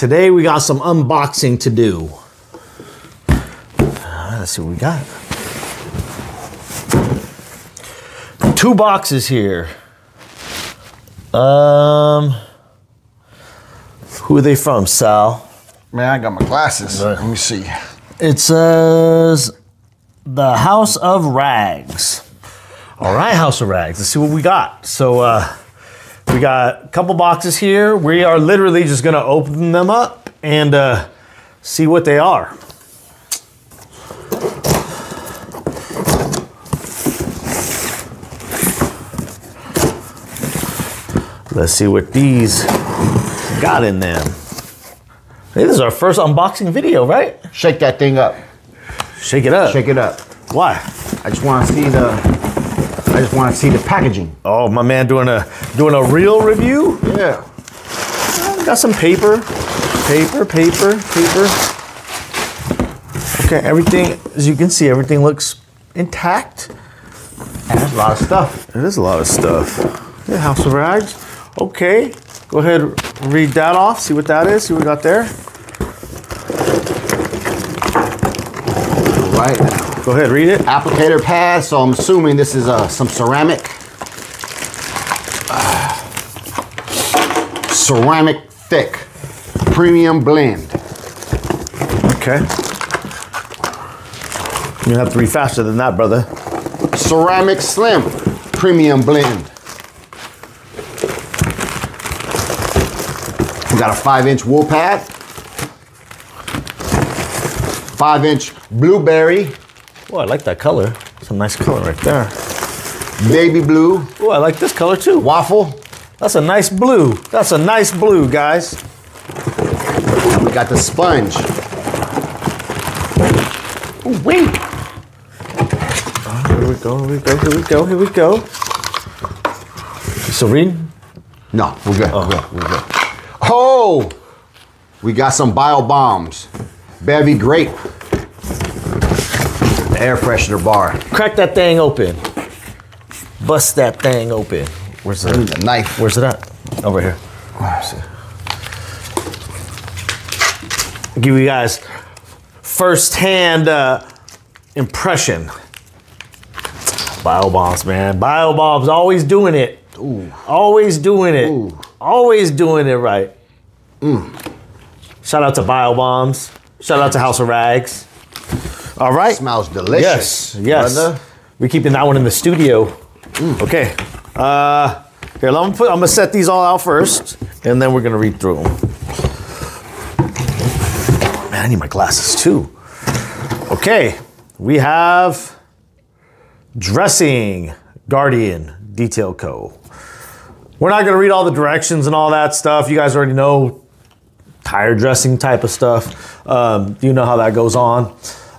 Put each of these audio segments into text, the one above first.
today we got some unboxing to do. Let's see what we got. Two boxes here. Who are they from, Sal? Man, I got my glasses. Right. Let me see. It says the House of Rags. All right, House of Rags. Let's see what we got. So we got a couple boxes here. We are literally just gonna open them up and see what they are. Let's see what these got in them. Hey, this is our first unboxing video, right? Shake that thing up. Shake it up. Shake it up. Why? I just want to see the packaging. Oh, my man, doing a real review? Yeah. Got some paper. Paper. Okay, everything, as you can see, everything looks intact. And that's a lot of stuff. It is a lot of stuff. Yeah, House of Rags. Okay. Go ahead, read that off, see what that is, see what we got there. All right. Go ahead, read it. Applicator pad, so I'm assuming this is some ceramic. Ceramic thick, premium blend. Okay. You have to read faster than that, brother. Ceramic slim, premium blend. Got a 5-inch wool pad, 5-inch blueberry. Oh, I like that color. It's a nice color right there. Baby blue. Oh, I like this color too. Waffle. That's a nice blue. That's a nice blue, guys. We got the sponge. Oh, wait. Oh, here we go. Serene? No, we're good. Oh, we're good. Oh, we got some Bio Bombs, Bevy Grape, the air freshener bar. Crack that thing open. Bust that thing open. Where's the knife? Where's it at? Over here. I'll give you guys first-hand impression. Bio Bombs, man. Bio Bombs, always doing it. Ooh. Always doing it. Ooh. Always doing it right. Mm. Shout out to Bio Bombs. Shout out to House of Rags. All right. Smells delicious. Yes. Brother. We're keeping that one in the studio. Mm. Okay. Here, I'm gonna set these all out first, and then we're gonna read through them. Man, I need my glasses too. Okay. We have dressing, Guardian Detail Co. We're not gonna read all the directions and all that stuff. You guys already know tire dressing type of stuff. You know how that goes on.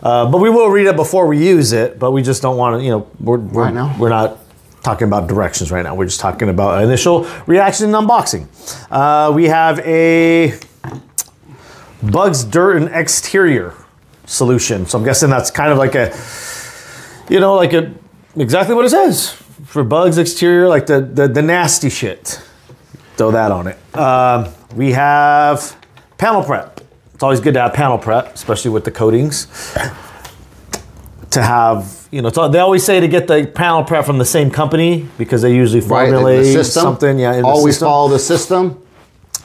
But we will read it before we use it, but we just don't wanna, you know, we're not talking about directions right now. We're just talking about initial reaction and unboxing. We have a bugs, dirt, and exterior solution. So I'm guessing that's kind of like a, you know, like a, exactly what it says. For bugs, exterior, like the nasty shit. Throw that on it. We have panel prep. It's always good to have panel prep, especially with the coatings. To have, you know, they always say to get the panel prep from the same company because they usually formulate something. Yeah, in the system. Always follow the system.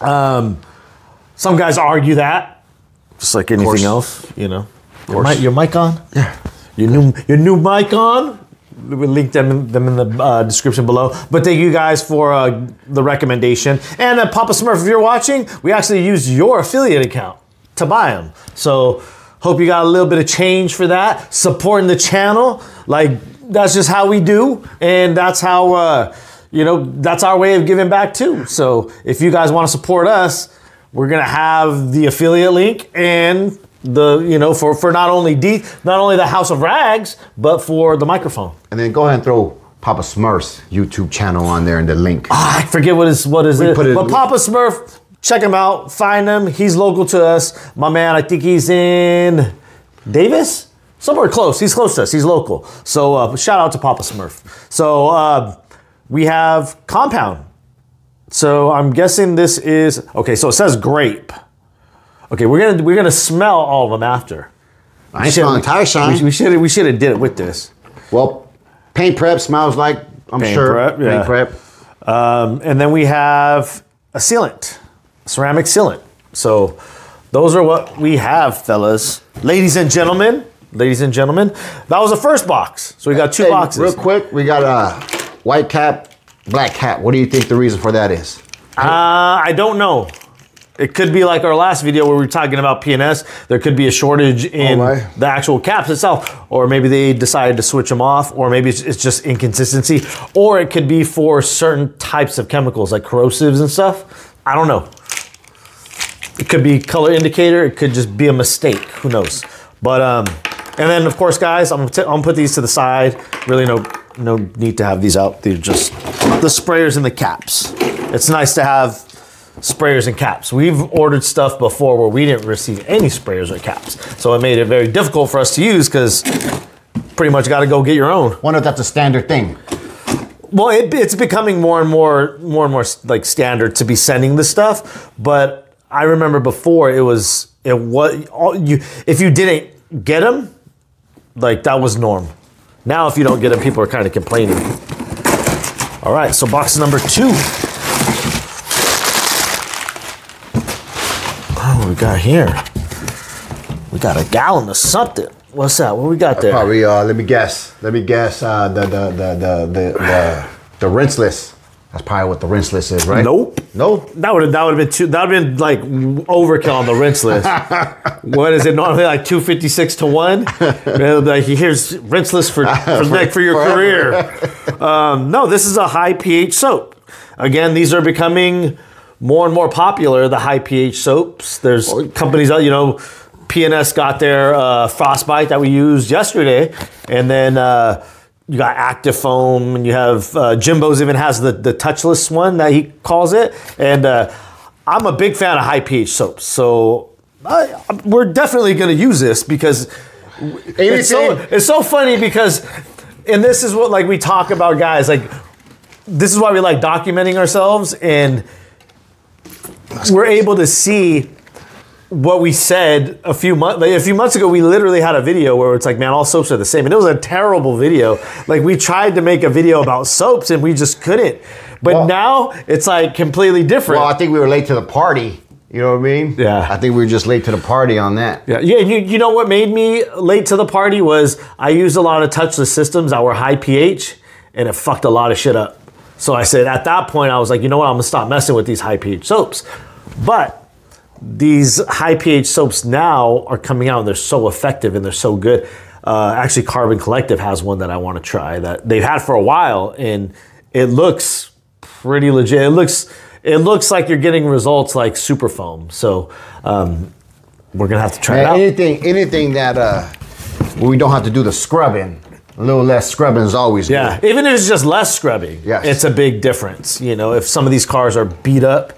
Some guys argue that. Just like anything else, you know. Your mic on? Yeah. Your new mic on? We'll link them in the description below. But thank you guys for the recommendation. And Papa Smurf, if you're watching, we actually used your affiliate account to buy them. So hope you got a little bit of change for that. Supporting the channel. Like, that's just how we do. And that's how, you know, that's our way of giving back too. So if you guys want to support us, we're going to have the affiliate link and the, you know, for not only the House of Rags, but for the microphone. And then go ahead and throw Papa Smurf's YouTube channel on there and the link. Oh, I forget what it is. But Papa Smurf, check him out, find him. He's local to us. My man, I think he's in Davis? Somewhere close. He's close to us. He's local. So shout out to Papa Smurf. So we have Compound. So I'm guessing this is, okay, so it says grape. Okay, we're gonna smell all of them after. I ain't smelling tire shine. We should have did it with this. Well, paint prep smells like, I'm paint sure. Prep, yeah. Paint prep. And then we have a sealant, ceramic sealant. So those are what we have, fellas. Ladies and gentlemen, that was the first box. So we got two boxes. Real quick, we got a white cap, black cap. What do you think the reason for that is? I don't know. It could be like our last video where we were talking about P&S. There could be a shortage in the actual caps itself, or maybe they decided to switch them off, or maybe it's just inconsistency, or it could be for certain types of chemicals like corrosives and stuff. I don't know. It could be color indicator. It could just be a mistake. Who knows? But and then of course, guys, I'm gonna put these to the side. Really no need to have these out. They're just the sprayers and the caps. It's nice to have sprayers and caps. We've ordered stuff before where we didn't receive any sprayers or caps. So it made it very difficult for us to use because pretty much got to go get your own. Wonder if that's a standard thing. Well, it's becoming more and more like standard to be sending this stuff. But I remember before if you didn't get them, like that was norm. Now, if you don't get them, people are kind of complaining. All right, so box number two. We got here, we got a gallon of something. What's that? What we got there? Probably let me guess the rinse list. That's probably what the rinse list is, right? Nope. That would have been too, that would have been like overkill on the rinse list. What is it normally, like 256 to 1? Like, here's rinse list for your career. No, this is a high pH soap. Again, these are becoming more and more popular, the high pH soaps. There's companies out, P&S got their Frostbite that we used yesterday. And then you got Active Foam, and you have Jimbo's even has the touchless one that he calls it. And I'm a big fan of high pH soaps. So we're definitely going to use this because it's so funny because, and this is what like we talk about, guys, like this is why we like documenting ourselves, and we're able to see what we said a few months ago. We literally had a video where it's like, man, all soaps are the same. And it was a terrible video. Like, we tried to make a video about soaps and we just couldn't. But now it's like completely different. Well, I think we were late to the party. You know what I mean? Yeah. I think we were just late to the party on that. Yeah. Yeah. You know what made me late to the party was I used a lot of touchless systems that were high pH, and it fucked a lot of shit up. So I said, at that point, I was like, you know what? I'm going to stop messing with these high pH soaps. But these high pH soaps now are coming out, and they're so effective and they're so good. Actually, Carbon Collective has one that I want to try that they've had for a while, and it looks pretty legit. It looks like you're getting results like super foam. So we're going to have to try it out. Anything that we don't have to do the scrubbing. A little less scrubbing is always good. Yeah, even if it's just less scrubbing, it's a big difference. You know, if some of these cars are beat up.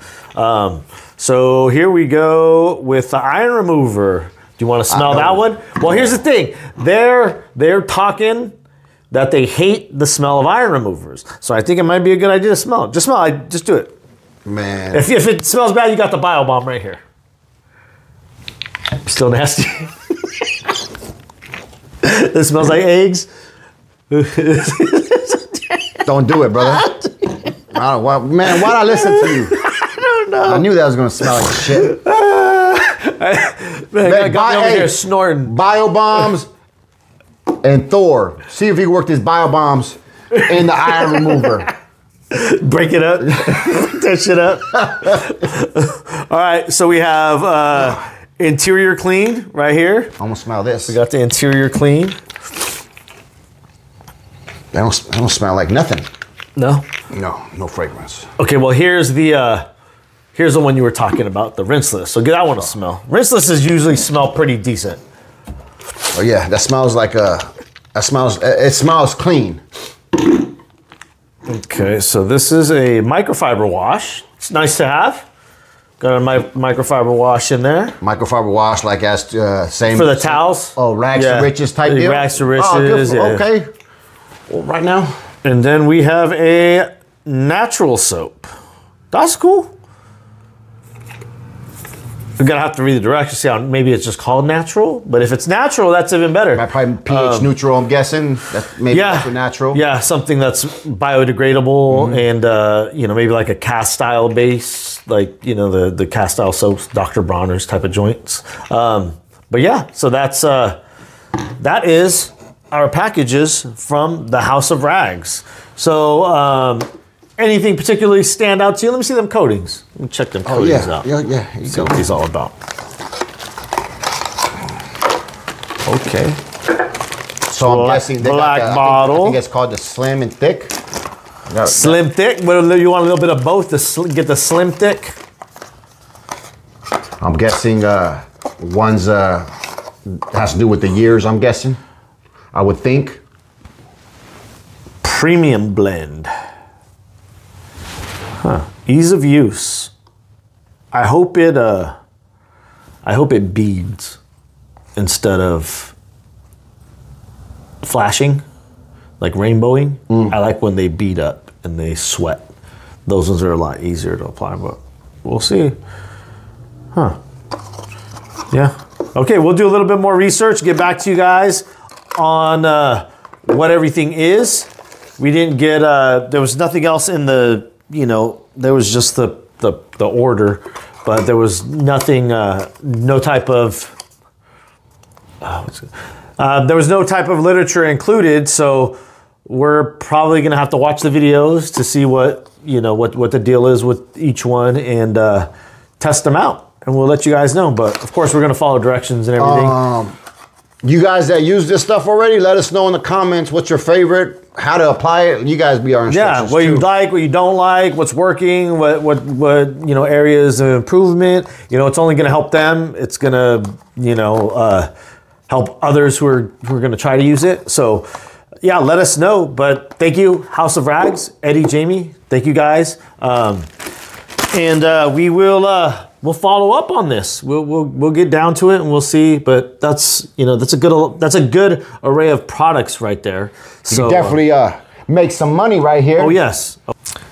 So here we go with the iron remover. Do you want to smell that one? Well, here's the thing. They're talking that they hate the smell of iron removers. So I think it might be a good idea to smell it. Just smell it. Just do it. Man. If it smells bad, you got the Bio Bomb right here. Still nasty. It smells like eggs. Don't do it, brother. Man, why'd I listen to you? I don't know. I knew that was going to smell like shit. Man, I got me over here snorting. Bio Bombs and Thor. See if he worked his Bio Bombs in the iron remover. Break it up. Break that shit up. All right, so we have interior clean right here. I'm gonna smell this. We got the interior clean. They don't smell like nothing. No? No fragrance. Okay, well, here's the one you were talking about, the rinseless. So get that one to smell. Rinselesses usually smell pretty decent. Oh yeah, that smells like it smells clean. Okay, so this is a microfiber wash. It's nice to have. Got a microfiber wash in there. Microfiber wash, like as same for the towels. Oh, rags to riches type deal. Rags to riches. Oh, good for, okay. Well, right now. And then we have a natural soap. That's cool. I'm gonna have to read the directions, see how maybe it's just called natural, but if it's natural, that's even better. Probably pH neutral, I'm guessing. That's maybe also natural. Yeah, something that's biodegradable and you know, maybe like a cast style base, like you know the cast style soaps, Dr. Bronner's type of joints. But yeah, so that's that is our packages from the House of Rags. So anything particularly stand out to you? Let me see them coatings. Let me check them coatings out. Here you go. What these all about. Okay. So I'm guessing they black got the, I think it's called the slim and thick. Slim thick. Well, you want a little bit of both to get the slim thick. I'm guessing one's has to do with the years. I'm guessing. I would think. Premium blend. Huh. Ease of use. I hope it beads instead of flashing, like rainbowing. I like when they bead up and they sweat. Those ones are a lot easier to apply, but we'll see. Huh. Yeah. Okay, we'll do a little bit more research, get back to you guys on what everything is. We didn't get, there was nothing else in the, you know, there was just the order, but there was nothing, no type of, there was no type of literature included. So we're probably going to have to watch the videos to see what, you know, what the deal is with each one and test them out. And we'll let you guys know. But of course, we're going to follow directions and everything. You guys that use this stuff already, let us know in the comments what's your favorite, how to apply it. You guys be our instructions. Yeah, what you like, what you don't like, what's working, what you know, areas of improvement. You know, it's only going to help them. It's going to, you know, help others who are going to try to use it. So, yeah, let us know. But thank you, House of Rags, Eddie, Jamie. Thank you guys, and we will. We'll follow up on this. We'll get down to it and we'll see. But that's, you know, that's a good array of products right there. So you definitely make some money right here. Oh yes.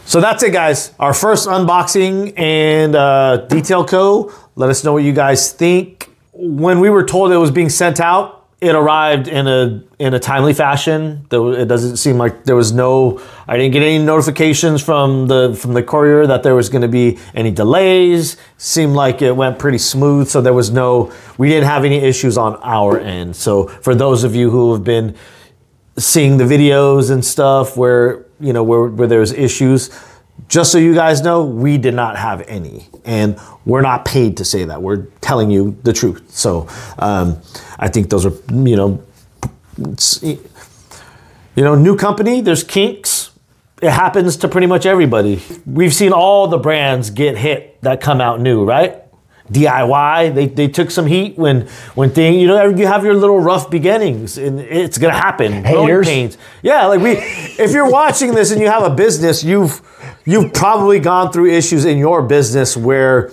So that's it, guys. Our first unboxing and Detail Co. Let us know what you guys think. When we were told it was being sent out, it arrived in a timely fashion. It doesn't seem like there was no. I didn't get any notifications from the courier that there was going to be any delays. Seemed like it went pretty smooth, so there was no. We didn't have any issues on our end. So for those of you who have been seeing the videos and stuff where you know where there's issues, just so you guys know, we did not have any, and we're not paid to say that. We're telling you the truth. So I think those are, you know, new company, there's kinks. It happens to pretty much everybody. We've seen all the brands get hit that come out new, right? DIY, they took some heat when things, you know, you have your little rough beginnings and it's gonna happen. Haters. Pains. Yeah, like if you're watching this and you have a business, you've probably gone through issues in your business where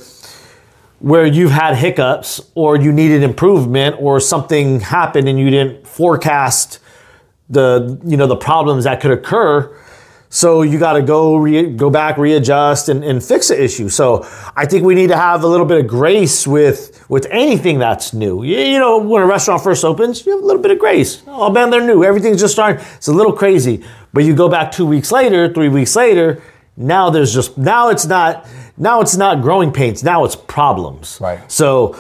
you've had hiccups or you needed improvement or something happened and you didn't forecast the, you know, the problems that could occur. So you got to go back, readjust, and fix the issue. So I think we need to have a little bit of grace with anything that's new. You know, when a restaurant first opens, you have a little bit of grace. Oh man, they're new. Everything's just starting. It's a little crazy. But you go back 2 weeks later, 3 weeks later, now there's just now it's not growing pains. Now it's problems. Right. So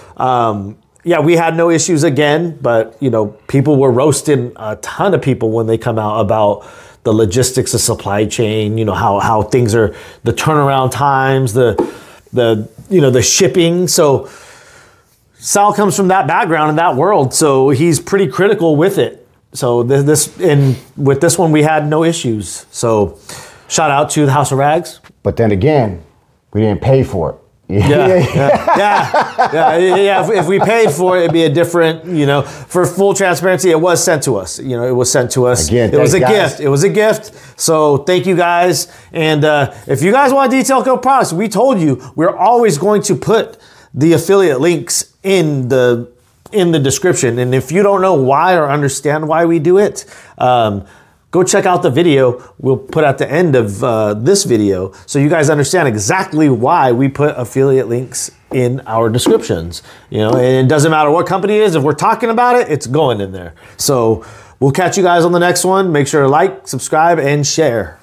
yeah, we had no issues again. But you know, people were roasting a ton of people when they come out about the logistics of supply chain, you know, how things are, the turnaround times, the you know, the shipping. So Sal comes from that background in that world, so he's pretty critical with it. So with this one, we had no issues. So shout out to the House of Rags. But then again, we didn't pay for it. Yeah. If we paid for it, it'd be a different, you know, for full transparency, it was sent to us. You know, it was sent to us. Again, it was a gift. It was a gift. So thank you guys. And if you guys want Detail Co products, we told you, we're always going to put the affiliate links in the description. And if you don't know why or understand why we do it, Go check out the video we'll put at the end of this video so you guys understand exactly why we put affiliate links in our descriptions. You know, and it doesn't matter what company it is. If we're talking about it, it's going in there. So we'll catch you guys on the next one. Make sure to like, subscribe, and share.